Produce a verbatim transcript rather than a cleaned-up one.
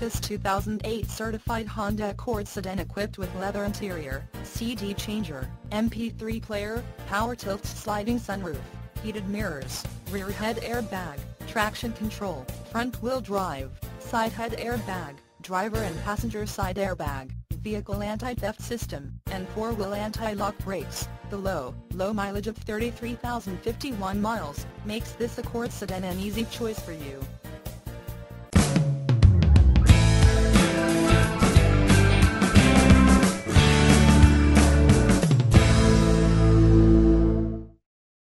this two thousand eight certified Honda Accord sedan equipped with leather interior, C D changer, M P three player, power tilt sliding sunroof, heated mirrors, rear head airbag, traction control, front wheel drive, side head airbag, driver and passenger side airbag, vehicle anti-theft system, and four-wheel anti-lock brakes. The low, low mileage of thirty-three thousand fifty-one miles, makes this Accord sedan an easy choice for you.